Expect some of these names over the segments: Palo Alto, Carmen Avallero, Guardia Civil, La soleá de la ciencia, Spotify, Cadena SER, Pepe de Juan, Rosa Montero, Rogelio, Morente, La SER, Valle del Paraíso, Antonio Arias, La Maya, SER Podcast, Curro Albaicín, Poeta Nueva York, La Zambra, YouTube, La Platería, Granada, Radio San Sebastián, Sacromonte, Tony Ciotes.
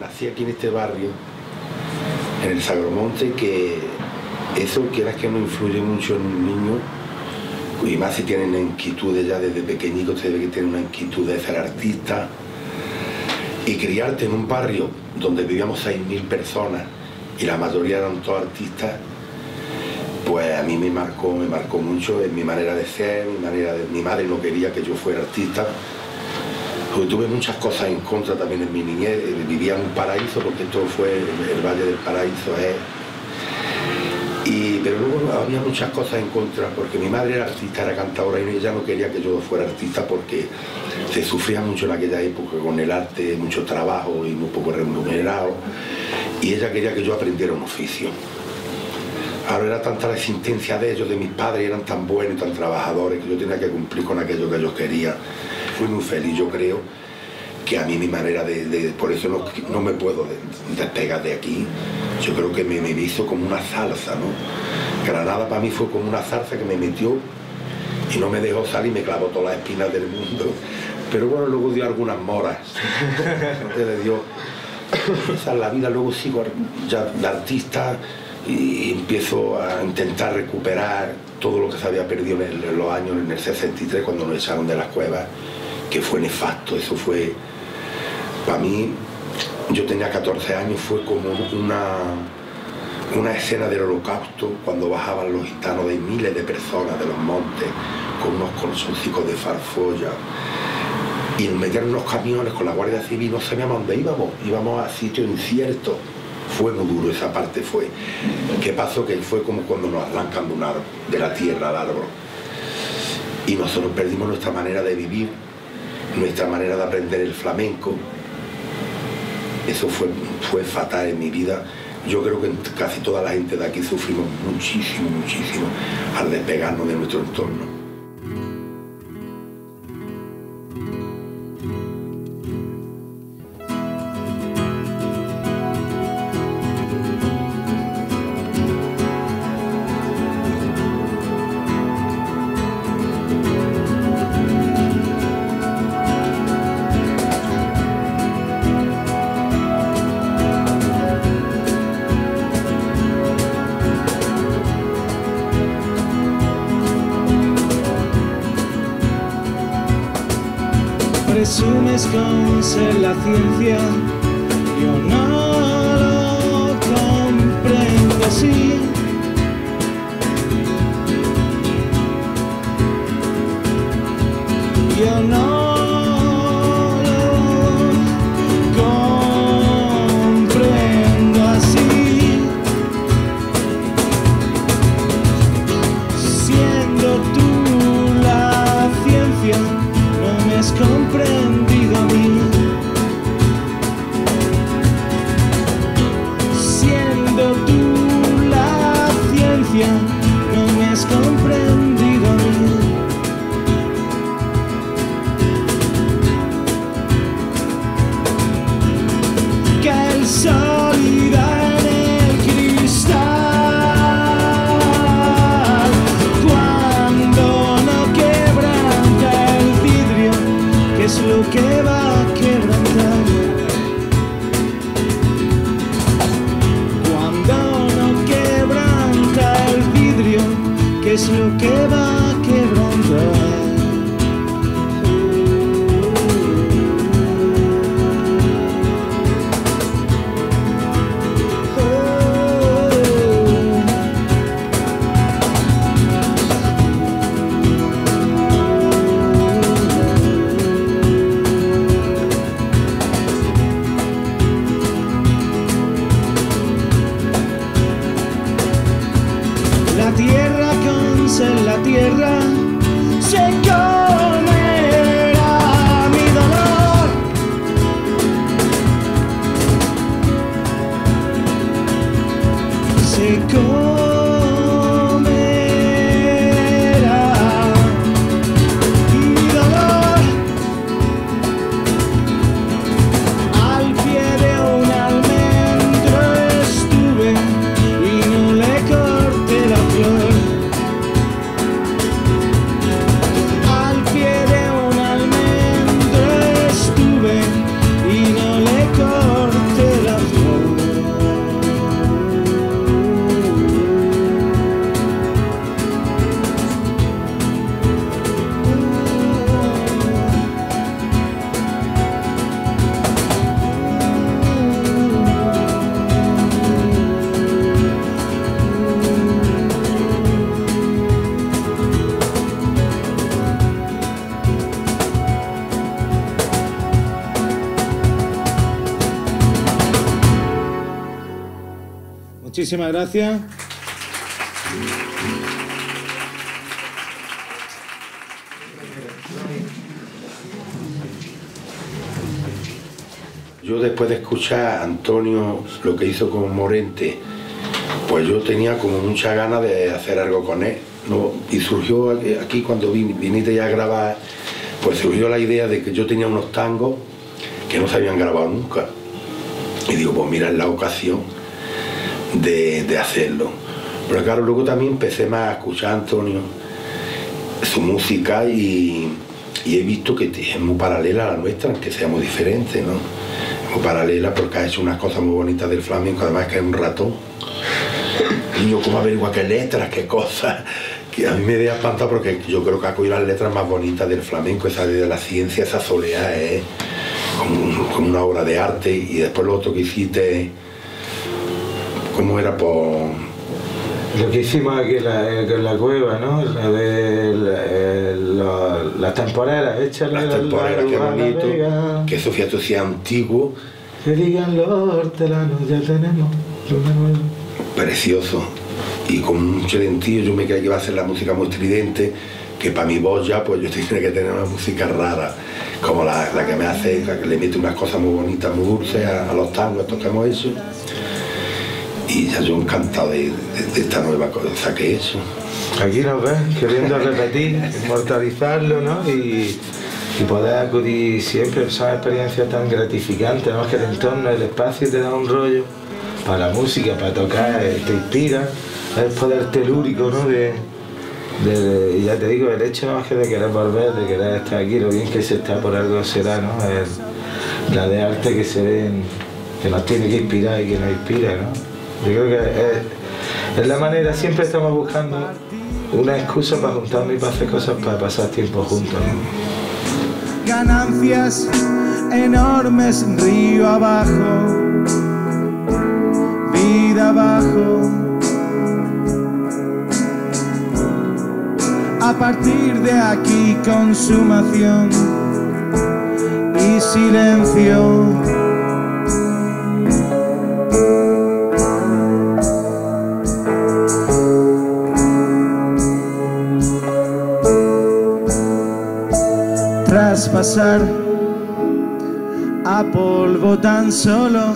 Nací aquí en este barrio, en el Sacromonte, que eso, quieras que no, influye mucho en un niño, y más si tienen inquietudes ya desde pequeñito, se ve que tienen una inquietud de ser artista. Y criarte en un barrio donde vivíamos 6.000 personas y la mayoría eran todos artistas, pues a mí me marcó mucho en mi manera de ser, mi madre no quería que yo fuera artista. Porque tuve muchas cosas en contra también en mi niñez, vivía en un paraíso, porque esto fue el Valle del Paraíso, pero luego había muchas cosas en contra, porque mi madre era artista, era cantadora, y ella no quería que yo fuera artista porque se sufría mucho en aquella época con el arte, mucho trabajo y muy poco remunerado, y ella quería que yo aprendiera un oficio. Ahora era tanta la existencia de ellos, de mis padres, eran tan buenos, tan trabajadores, que yo tenía que cumplir con aquello que ellos querían. Fui muy feliz, yo creo que a mí mi manera de por eso no me puedo despegar de aquí. Yo creo que me hizo como una salsa, ¿no? Granada para mí fue como una salsa que me metió y no me dejó salir, me clavó todas las espinas del mundo. Pero bueno, luego dio algunas moras, le dio. Esa es la vida, luego sigo ya de artista y empiezo a intentar recuperar todo lo que se había perdido en los años, en el 63, cuando nos echaron de las cuevas, que fue nefasto. Eso fue, para mí, yo tenía 14 años, fue como una escena del holocausto, cuando bajaban los gitanos de miles de personas de los montes, con unos colchoncitos de farfolla, y metían unos camiones con la Guardia Civil, no sabíamos dónde íbamos a sitios inciertos. Fue muy duro, esa parte fue. ¿Qué pasó? Que fue como cuando nos arrancan de un árbol, de la tierra al árbol. Y nosotros perdimos nuestra manera de vivir, nuestra manera de aprender el flamenco. Eso fue fatal en mi vida. Yo creo que casi toda la gente de aquí sufrimos muchísimo, muchísimo al despegarnos de nuestro entorno. Presumes con ser la ciencia, yo no lo comprendo así. Yo no lo comprendo así. Siendo tú la ciencia, has comprendido a mí. Siendo tú la ciencia, no me has comprendido a mí. Que el sol irá en el cristal cuando no quebranta el vidrio, es lo que va a quebrantar cuando no quebranta el vidrio, que es lo que va a quebrantar. En la tierra se comerá mi dolor. Se comerá mi dolor. Al pie de un almendro estuve y no le corté la flor. Corte Muchísimas gracias. Yo después de escuchar a Antonio lo que hizo con Morente, pues yo tenía como mucha ganas de hacer algo con él, ¿no? Y surgió aquí cuando viniste ya a grabar, pues surgió la idea de que yo tenía unos tangos que no se habían grabado nunca. Y digo, pues mira, es la ocasión de hacerlo. Pero claro, luego también empecé más a escuchar a Antonio, su música, y he visto que es muy paralela a la nuestra, aunque sea muy diferente, ¿no? Muy paralela porque ha hecho unas cosas muy bonitas del flamenco, además que es un ratón. Y yo como averiguo qué letras, qué cosas, que a mí me da espanto porque yo creo que ha cogido las letras más bonitas del flamenco, esa de la ciencia, esa soleá es como una obra de arte. Y después lo otro que hiciste, ¿cómo era? Por... Lo que hicimos aquí en la cueva, ¿no? Las temporeras, échale las temporeras, qué bonito. Que eso, fíjate, sea antiguo. Que digan los hortelanos, ya tenemos una nueva. Precioso. Y con mucho lentillo, yo me creía que iba a ser la música muy estridente, que para mi voz ya, pues yo tenía que tener una música rara, como la que me hace, la que le mete unas cosas muy bonitas, muy dulces a los tangos estos que hemos hecho. Y ya yo encantado de esta nueva cosa que he hecho. Aquí nos ves, queriendo repetir, inmortalizarlo, ¿no? Y poder acudir siempre a esas experiencias tan gratificantes, ¿no? Es que el entorno, el espacio te da un rollo para la música, para tocar, te inspira, es poder telúrico, ¿no? Y ya te digo, el hecho más que de querer volver, de querer estar aquí, lo bien que se está por algo será, ¿no? La de arte que se ve, que nos tiene que inspirar y que nos inspira, ¿no? Yo creo que es la manera, siempre estamos buscando una excusa para juntarnos y para hacer cosas, para pasar tiempo juntos, ¿no? Ganancias enormes río abajo, vida abajo. A partir de aquí consumación y silencio. Pasar a polvo tan solo,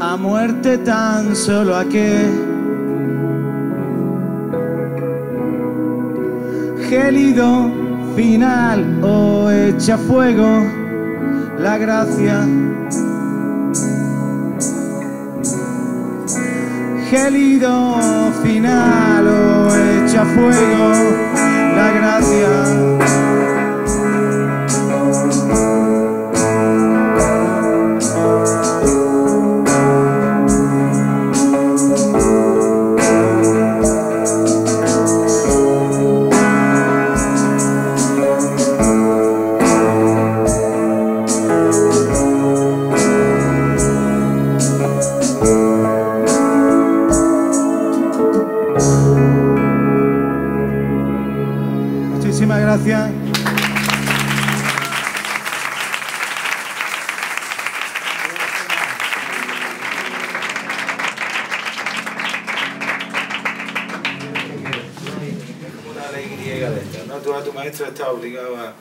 a muerte tan solo, ¿a qué? Gélido final o echa fuego la gracia. Gélido final o echa fuego la gracia. Muchísimas gracias. Estás obligado a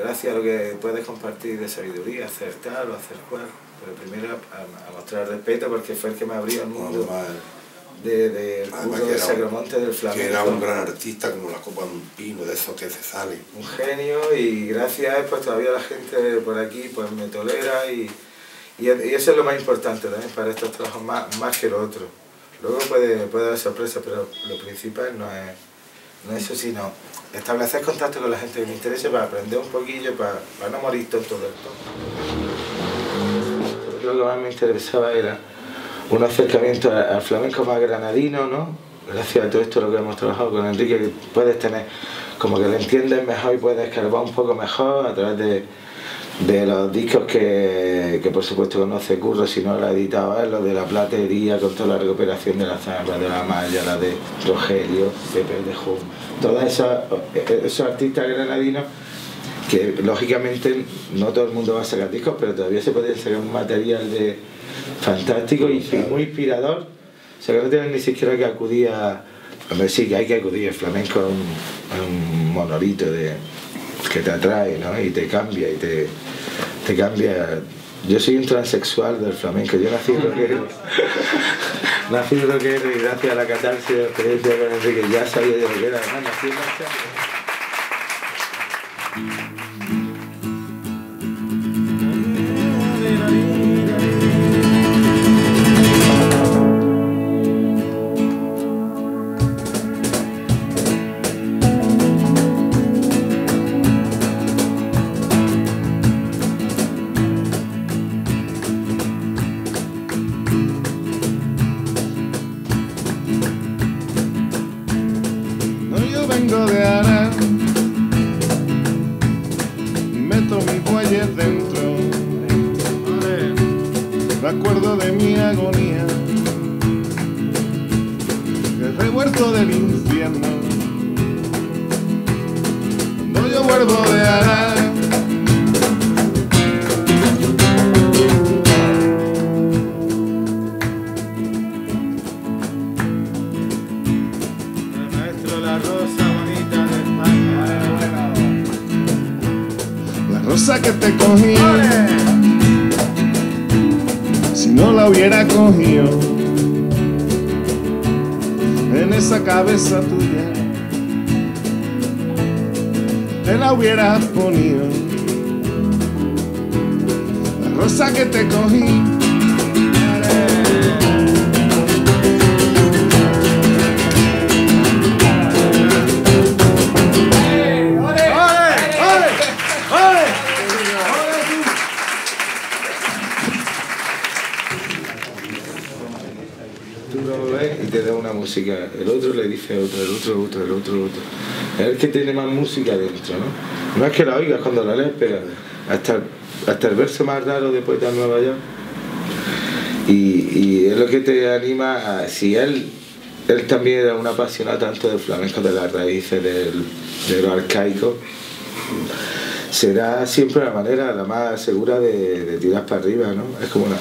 gracias a lo que puedes compartir de sabiduría, acertar o hacer juego, pero primero a mostrar respeto porque fue el que me abrió el mundo del culto de Sacromonte del flamenco. Que era un gran artista, como la copa de un pino, de esos que se sale. Un genio, y gracias a él pues todavía la gente por aquí pues me tolera, y eso es lo más importante también para estos trabajos, más que lo otro. Luego puede haber sorpresa, pero lo principal no es eso, sino establecer contacto con la gente que me interese para aprender un poquillo, para no morir tonto del todo. Lo que más me interesaba era un acercamiento al flamenco más granadino, ¿no? Gracias a todo esto lo que hemos trabajado con Enrique, que puedes tener, como que lo entiendes mejor y puedes escarbar un poco mejor a través de los discos que por supuesto conoce Curro, si no lo ha editado él, los de La Platería, con toda la recuperación de La Zambra, de La Maya, la de Rogelio, Pepe de Juan, todos esos artistas granadinos que lógicamente no todo el mundo va a sacar discos, pero todavía se puede sacar un material de fantástico y muy inspirador. O sea, que no tienen ni siquiera que acudir a... Hombre, sí que hay que acudir al flamenco, a un monolito de, que te atrae, ¿no? Y te cambia, te cambia. Yo soy un transexual del flamenco, yo nací rockero. Nací rockero y gracias a la catarsis de la experiencia con Enrique ya sabía de rockero, además nací en la Zambra. El otro le dice otro. Es el que tiene más música dentro, ¿no? No es que la oigas cuando la lees, pero hasta el verso más raro de Poeta Nueva York. Y es lo que te anima a... Si él también era un apasionado tanto del flamenco, de las raíces, de lo arcaico, será siempre la manera la más segura de tirar para arriba, ¿no? Es como una...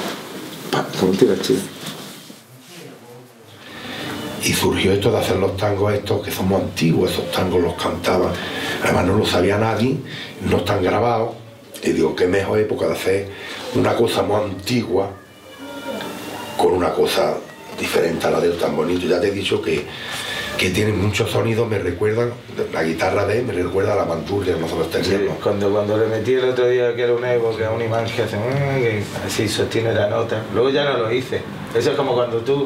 ¡pam! Como un tirachido. Y surgió esto de hacer los tangos estos, que somos antiguos, esos tangos los cantaban. Además no lo sabía nadie, no están grabados. Y digo, qué mejor época de hacer una cosa más antigua con una cosa diferente a la de él, tan bonito. Ya te he dicho que tienen muchos sonidos, me recuerdan, la guitarra de él me recuerda a la bandurria que nosotros teníamos. Sí, cuando le metí el otro día que era una época, una imán que hace que así sostiene la nota, luego ya no lo hice. Eso es como cuando tú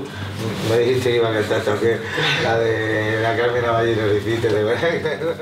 me dijiste que iba a cantar toque, la de la Carmen Avallero, lo hiciste de verdad.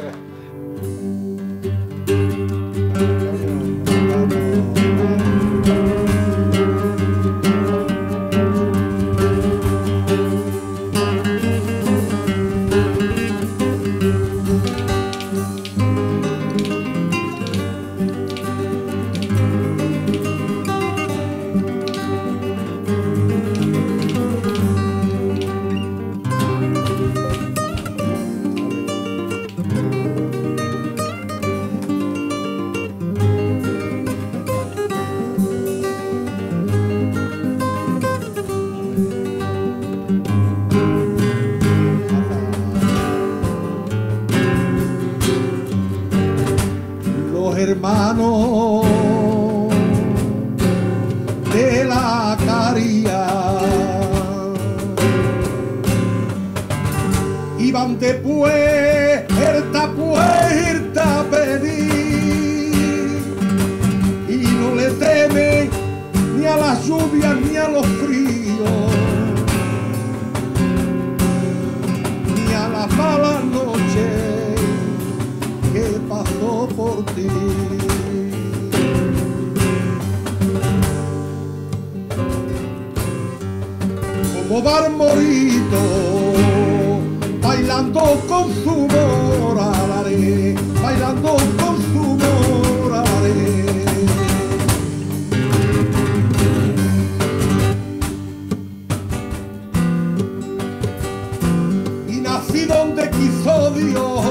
Nací donde quiso Dios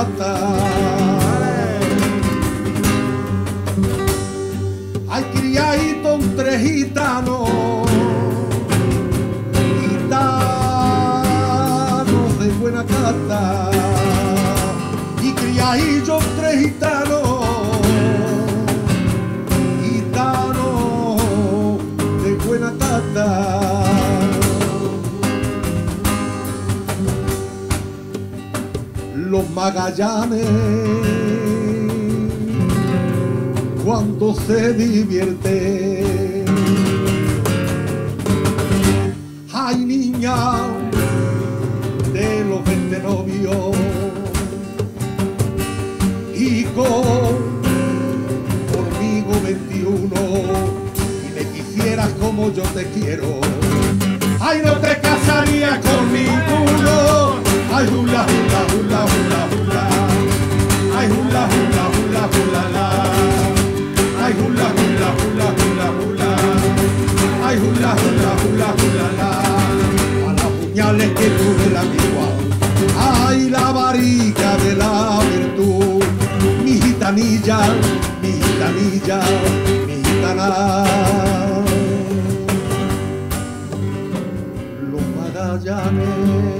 mata. Hay criadito entre gitanos de buena cata, y criadito entre gitanos de buena cata. Los magallanes, cuando se divierten, ay niña de los 20 novios, y conmigo 21, y me quisieras como yo te quiero, ay no te casaría con ninguno. Ay, hula, hula, hula, hula, hula. Ay, hula, hula, hula, hula, la. Ay, hula, hula, hula, hula, hula. Ay, hula, hula, hula, hula, la. A las puñales que tuve la antigua. Ay, la varita de la virtud. Mi gitanilla, mi gitanilla, mi gitana. Los magallanes.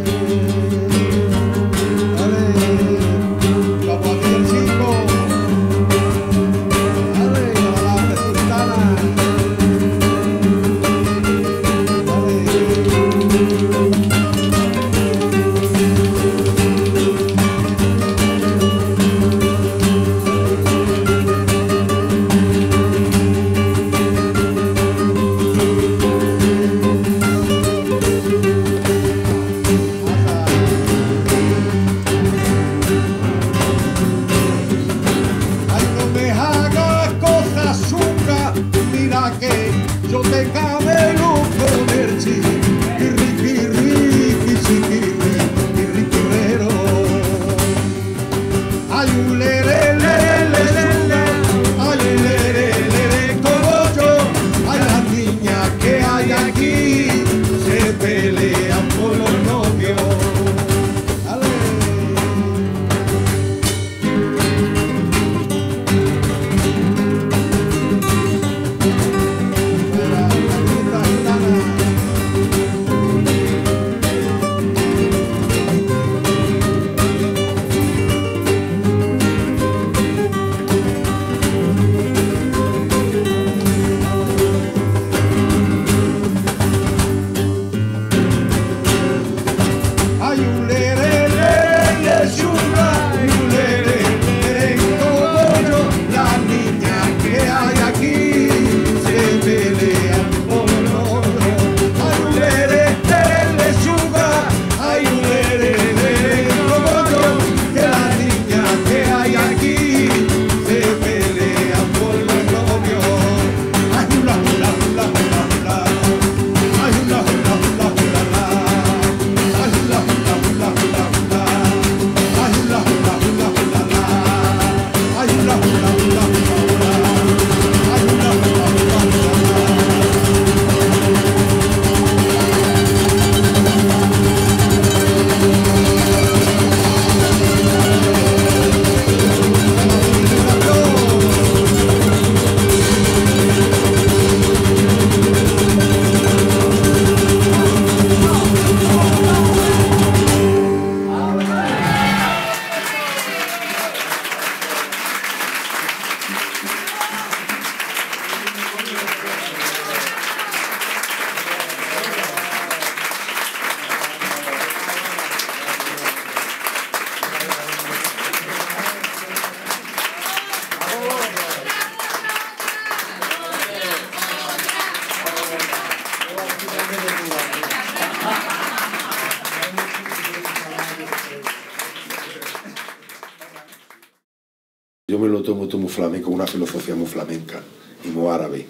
Flamenco, una filosofía muy flamenca y muy árabe.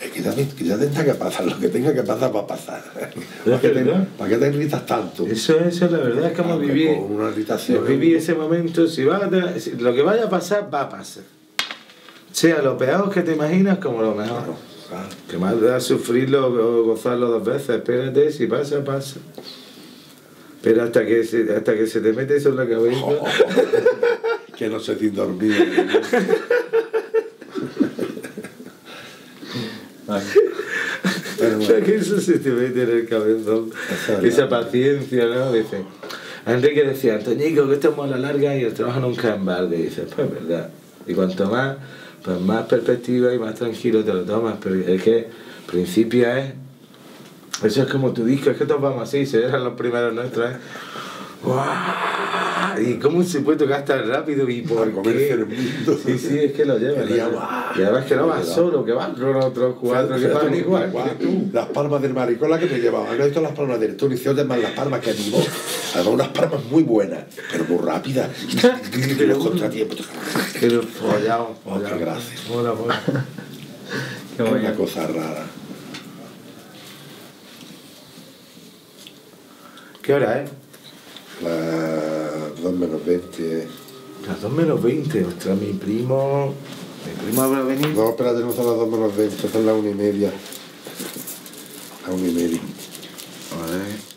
Es que ya tenga que pasar, lo que tenga que pasar va a pasar. ¿Para qué te irritas tanto? Eso es la verdad, es que vamos a vivir. Con una irritación. Viví ese momento, lo que vaya a pasar, va a pasar. Sea lo peor que te imaginas como lo mejor. Claro, claro. Que más da sufrirlo o gozarlo dos veces, espérate, si pasa, pasa. Pero hasta que se te mete eso en la cabeza... Oh, que no sé si dormir. Bueno. Hasta que eso se te mete en el cabezón. Esa paciencia, ¿no? Dice... Enrique decía, Antoñico, que estamos a la larga y el trabajo nunca en balde. Y dices, pues verdad. Y cuanto más, pues más perspectiva y más tranquilo te lo tomas. Pero es que, al principio es... Eso es como tu disco, es que todos vamos así, se eran los primeros nuestros, ¿eh? ¡Guau! ¿Y cómo se puede tocar tan rápido? ¿Y por qué? Sí, sí, es que lo llevan. Y además que no vas solo, que van con otros cuatro, que van igual. Las palmas del maricón las que te llevaban. No he visto las palmas del Tony Ciotes más las palmas que a mi voz. Además unas palmas muy buenas, pero muy rápidas. Y los contratiempos. Pero follados. Muchas gracias. Hola, hola. Qué buena. Una cosa rara. ¿Qué hora es? Las 2 menos 20. Las 2 menos 20, ostras, mi primo habrá venido. No, espérate, no son las 2 menos 20, son las 1:30. Las 1:30. A ver.